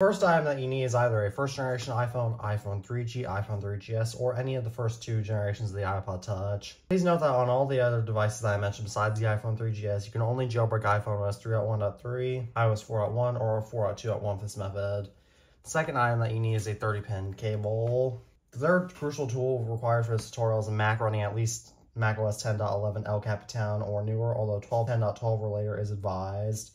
First item that you need is either a first generation iPhone, iPhone 3G, iPhone 3GS, or any of the first two generations of the iPod touch. Please note that on all the other devices that I mentioned besides the iPhone 3GS, you can only jailbreak iPhoneOS 3.1.3, iOS 4.1, or 4.2.1 for this method. The second item that you need is a 30-pin cable. The third crucial tool required for this tutorial is a Mac running at least macOS 10.11 El Capitan or newer, although 10.12 or later is advised.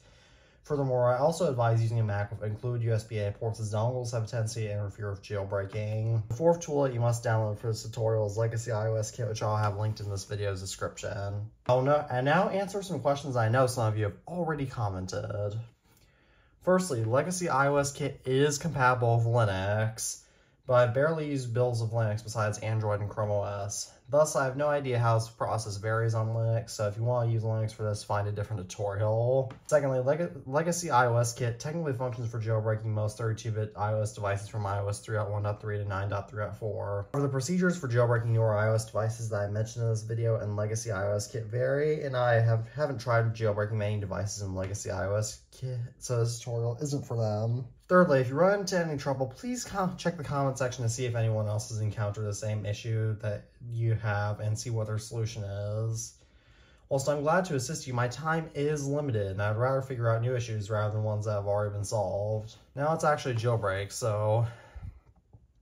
Furthermore, I also advise using a Mac with included USB-A ports as dongles have a tendency to interfere with jailbreaking. The fourth tool that you must download for this tutorial is Legacy iOS Kit, which I'll have linked in this video's description. I'll now answer some questions I know some of you have already commented. Firstly, Legacy iOS Kit is compatible with Linux, but I barely use builds of Linux besides Android and ChromeOS. Thus, I have no idea how this process varies on Linux, so if you want to use Linux for this, find a different tutorial. Secondly, Legacy iOS Kit technically functions for jailbreaking most 32-bit iOS devices from iOS 3.1.3 to 9.3.4. However, the procedures for jailbreaking newer iOS devices that I mentioned in this video and Legacy iOS Kit vary, and I haven't tried jailbreaking many devices in Legacy iOS Kit, so this tutorial isn't for them. Thirdly, if you run into any trouble, please check the comment section to see if anyone else has encountered the same issue that you have and see what their solution is. Whilst I'm glad to assist you, my time is limited, and I'd rather figure out new issues rather than ones that have already been solved. Now let's actually jailbreak. So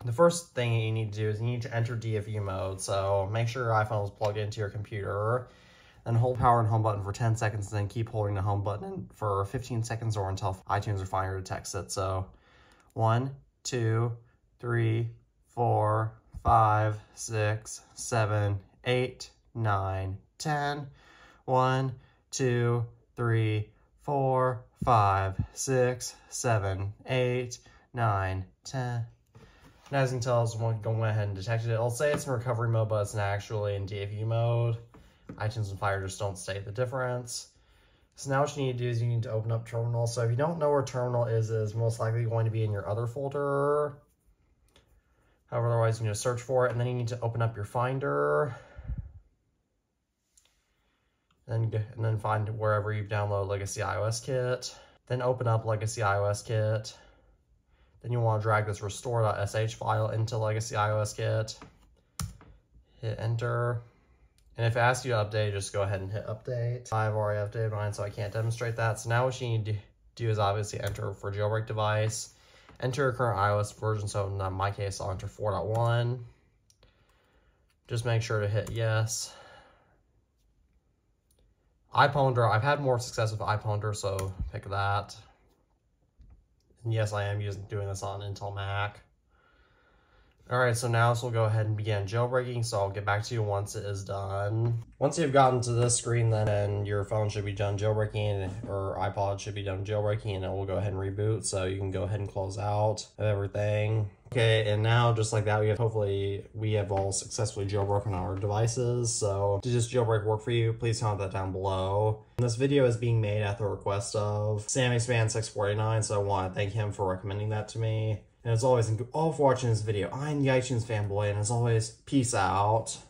the first thing you need to do is you need to enter DFU mode. So make sure your iPhone is plugged into your computer, then hold power and home button for 10 seconds, and then keep holding the home button for 15 seconds or until iTunes or Finder detects it. So 1, 2, 3, 4, 5, 6, 7, 8, 9, 10. 1, 2, 3, 4, 5, 6, 7, 8, 9, 10. And as you can tell, it's going ahead and detected it. It'll say it's in recovery mode, but it's not actually in DFU mode. iTunes and Finder just don't state the difference. So now what you need to do is you need to open up Terminal. So if you don't know where Terminal is, it is most likely going to be in your other folder. However, otherwise you need to search for it, and then you need to open up your Finder. And then find wherever you've downloaded Legacy iOS Kit. Then open up Legacy iOS Kit. Then you want to drag this restore.sh file into Legacy iOS Kit. Hit enter. And if it asks you to update, just go ahead and hit update. I've already updated mine, so I can't demonstrate that. So now what you need to do is obviously enter for jailbreak device. Enter your current iOS version, so in my case, I'll enter 4.1. Just make sure to hit yes. iPwnder, I've had more success with iPwnder, so pick that. And yes, I am doing this on Intel Mac. Alright, so now this will go ahead and begin jailbreaking, so I'll get back to you once it is done. Once you've gotten to this screen, then your phone should be done jailbreaking, or iPod should be done jailbreaking, and it will go ahead and reboot, so you can go ahead and close out of everything. Okay, and now, just like that, we have all successfully jailbroken our devices, so did this jailbreak work for you? Please comment that down below. And this video is being made at the request of SamExpan649, so I want to thank him for recommending that to me. And as always, thank you all for watching this video. I'm the iTunes fanboy, and as always, peace out.